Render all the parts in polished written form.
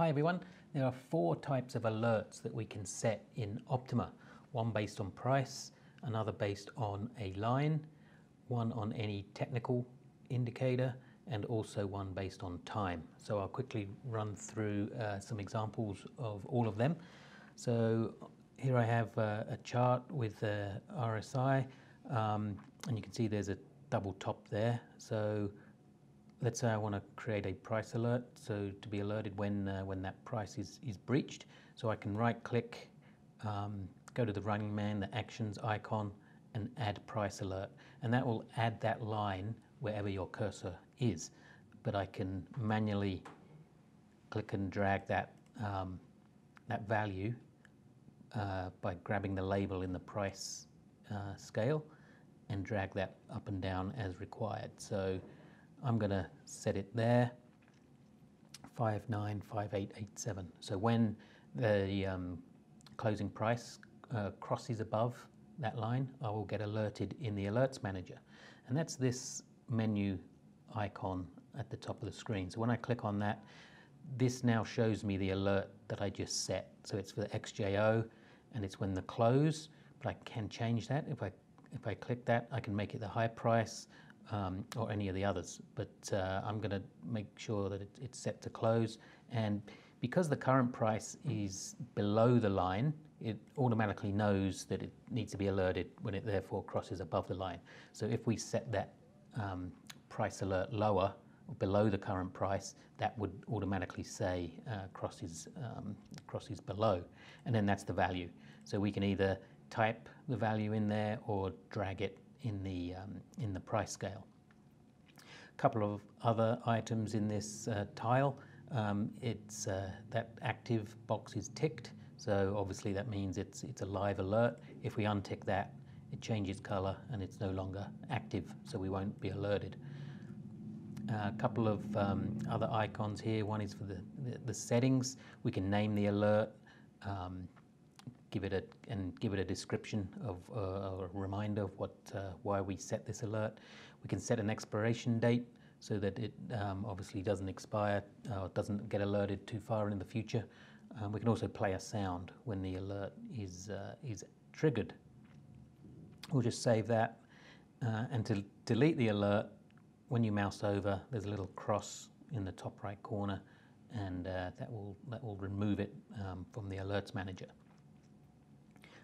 Hi everyone, there are four types of alerts that we can set in Optuma. One based on price, another based on a line, one on any technical indicator, and also one based on time. So I'll quickly run through some examples of all of them. So here I have a chart with the RSI, and you can see there's a double top there. So let's say I want to create a price alert, so to be alerted when that price is breached. So I can right click, go to the running man, the actions icon, and add price alert. And that will add that line wherever your cursor is. But I can manually click and drag that, that value by grabbing the label in the price scale and drag that up and down as required. So I'm going to set it there, 595887. So when the closing price crosses above that line, I will get alerted in the Alerts Manager. And that's this menu icon at the top of the screen. So when I click on that, this now shows me the alert that I just set. So it's for the XJO, and it's when the close, but I can change that. If I click that, I can make it the high price, or any of the others, but I'm going to make sure that it's set to close. And because the current price is below the line, it automatically knows that it needs to be alerted when it therefore crosses above the line. So if we set that price alert lower, below the current price, that would automatically say crosses below, and then that's the value. So we can either type the value in there or drag it in the price scale. A couple of other items in this tile. It's that active box is ticked, so obviously that means it's a live alert. If we untick that, it changes color and it's no longer active, so we won't be alerted. A couple of other icons here. One is for the settings. We can name the alert, give it a description of or a reminder of what why we set this alert. We can set an expiration date so that it obviously doesn't expire or doesn't get alerted too far in the future. We can also play a sound when the alert is triggered. We'll just save that, and to delete the alert, when you mouse over, there's a little cross in the top right corner, and that will remove it from the Alerts Manager.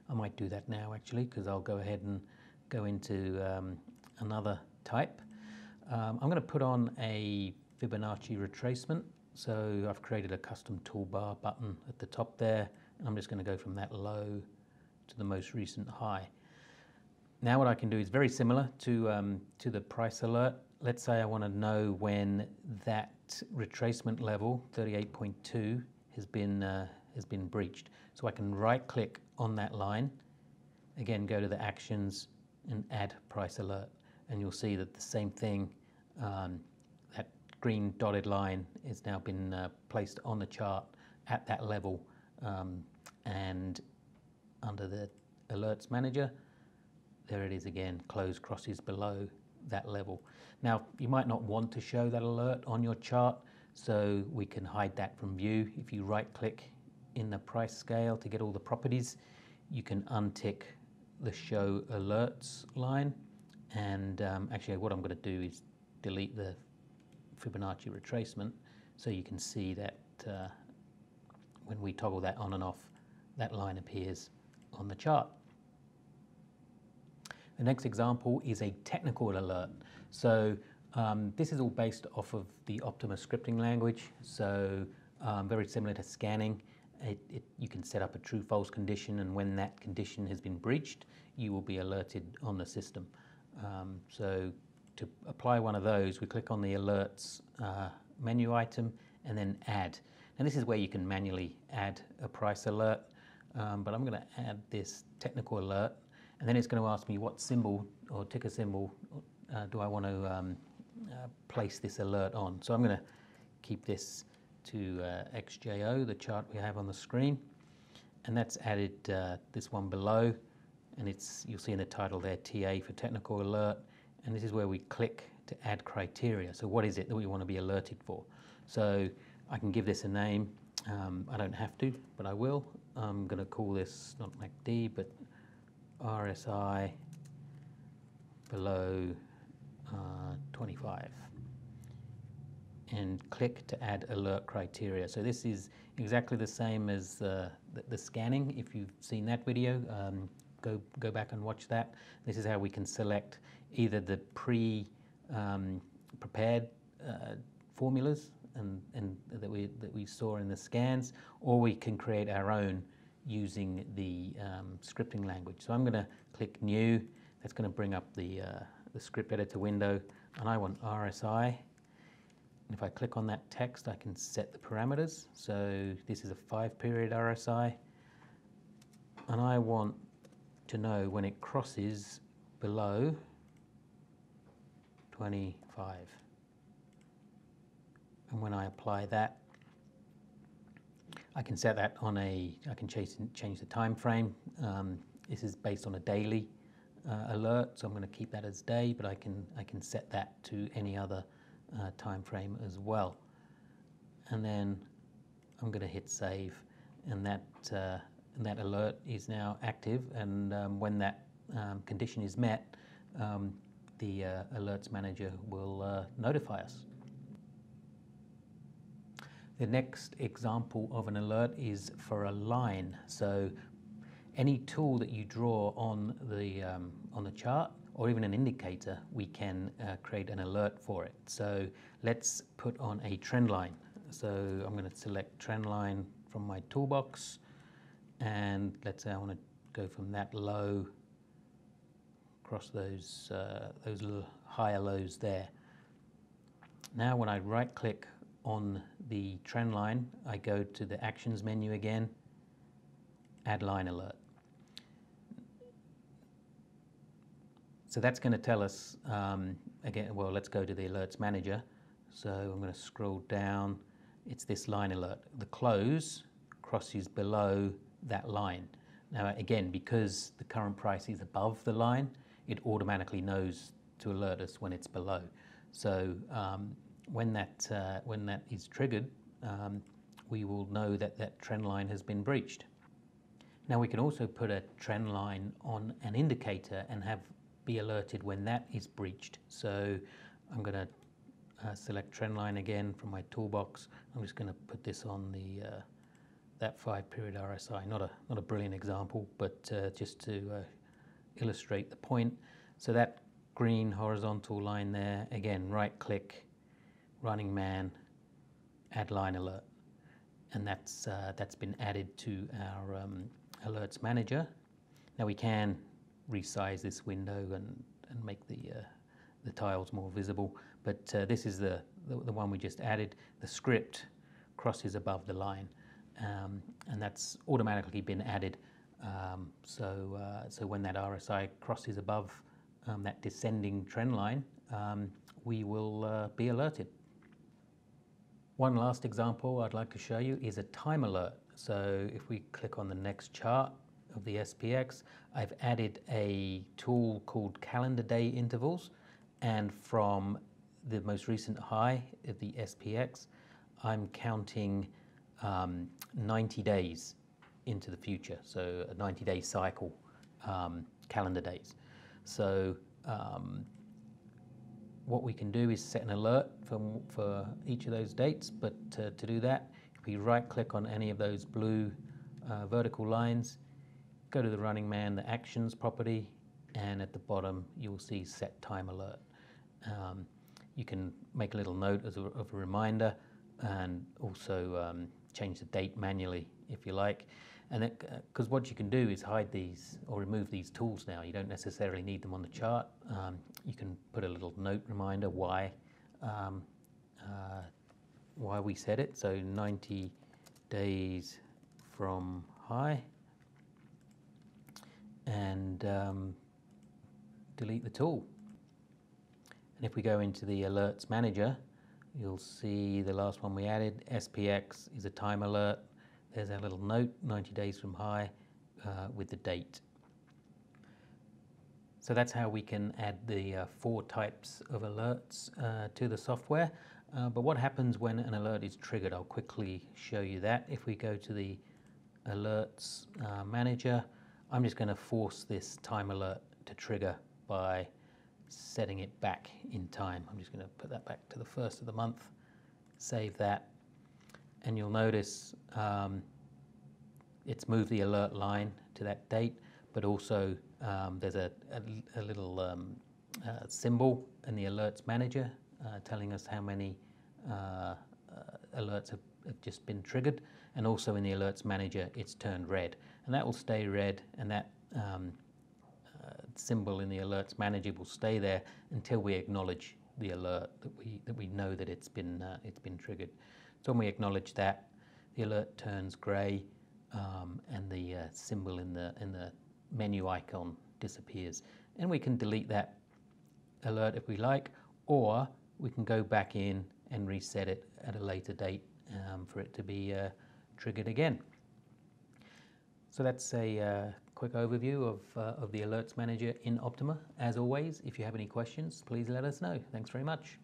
I might do that now actually, because I'll go ahead and go into another type. I'm going to put on a Fibonacci retracement. So I've created a custom toolbar button at the top there, and I'm just going to go from that low to the most recent high. Now what I can do is very similar to the price alert. Let's say I want to know when that retracement level, 38.2, has been breached. So I can right click on that line, again go to the actions and add price alert, and you'll see that the same thing, that green dotted line has now been placed on the chart at that level, and under the Alerts Manager there it is again, close crosses below that level. Now you might not want to show that alert on your chart, so we can hide that from view. If you right click in the price scale to get all the properties, you can untick the show alerts line, and actually what I'm going to do is delete the Fibonacci retracement, so you can see that when we toggle that on and off, that line appears on the chart. The next example is a technical alert. So this is all based off of the Optuma scripting language, so very similar to scanning. You can set up a true-false condition, and when that condition has been breached, you will be alerted on the system. So to apply one of those, we click on the Alerts menu item and then Add. And this is where you can manually add a price alert, but I'm going to add this technical alert, and then it's going to ask me what symbol or ticker symbol do I want to place this alert on. So I'm going to keep this to XJO, the chart we have on the screen, and that's added this one below, and it's, you'll see in the title there, TA for technical alert, and this is where we click to add criteria. So what is it that we want to be alerted for? So I can give this a name. I don't have to, but I will. I'm going to call this not MACD, but RSI below 25, and click to add alert criteria. So this is exactly the same as the scanning. If you've seen that video, go back and watch that. This is how we can select either the prepared formulas and that we saw in the scans, or we can create our own using the scripting language. So I'm going to click New. That's going to bring up the script editor window, and I want RSI. And if I click on that text, I can set the parameters. So this is a 5-period RSI, and I want to know when it crosses below 25. And when I apply that, I can set that on I can change the time frame. This is based on a daily alert, so I'm going to keep that as day, but I can set that to any other time frame as well. And then I'm going to hit save, and that alert is now active. And when that condition is met, the alerts manager will notify us. The next example of an alert is for a line. So any tool that you draw on the chart, or even an indicator, we can create an alert for it. So let's put on a trend line. So I'm going to select trend line from my toolbox, and let's say I want to go from that low across those little higher lows there. Now when I right click on the trend line, I go to the actions menu again, add line alert. So that's going to tell us, again, well, let's go to the alerts manager. So I'm going to scroll down. It's this line alert. The close crosses below that line. Now, again, because the current price is above the line, it automatically knows to alert us when it's below. So when that is triggered, we will know that that trend line has been breached. Now we can also put a trend line on an indicator and be alerted when that is breached. So I'm going to select trend line again from my toolbox. I'm just going to put this on the that 5-period RSI. Not a brilliant example, but just to illustrate the point. So that green horizontal line there, again, right click, running man, add line alert, and that's been added to our alerts manager. Now we can resize this window and make the tiles more visible. But this is the one we just added. The script crosses above the line, and that's automatically been added. So when that RSI crosses above that descending trend line, we will be alerted. One last example I'd like to show you is a time alert. So if we click on the next chart of the SPX, I've added a tool called calendar day intervals, and from the most recent high of the SPX, I'm counting 90 days into the future, so a 90-day cycle, calendar days. So what we can do is set an alert for each of those dates, but to do that, if we right-click on any of those blue vertical lines, go to the running man, the actions property, and at the bottom you will see set time alert. You can make a little note as a reminder, and also change the date manually if you like. And because what you can do is hide these or remove these tools now. You don't necessarily need them on the chart. You can put a little note reminder why we set it. So 90 days from high. And delete the tool. And if we go into the alerts manager, you'll see the last one we added, SPX, is a time alert. There's our little note, 90 days from high, with the date. So that's how we can add the 4 types of alerts to the software. But what happens when an alert is triggered? I'll quickly show you that. If we go to the alerts manager, I'm just going to force this time alert to trigger by setting it back in time. I'm just going to put that back to the first of the month, save that, and you'll notice it's moved the alert line to that date, but also there's a little symbol in the alerts manager telling us how many alerts have just been triggered, and also in the alerts manager it's turned red, and that will stay red, and that symbol in the alerts manager will stay there until we acknowledge the alert, that we know that it's been triggered. So when we acknowledge that, the alert turns grey, and the symbol in the menu icon disappears, and we can delete that alert if we like, or we can go back in and reset it at a later date for it to be triggered again. So that's a quick overview of the Alerts Manager in Optuma. As always, if you have any questions, please let us know. Thanks very much.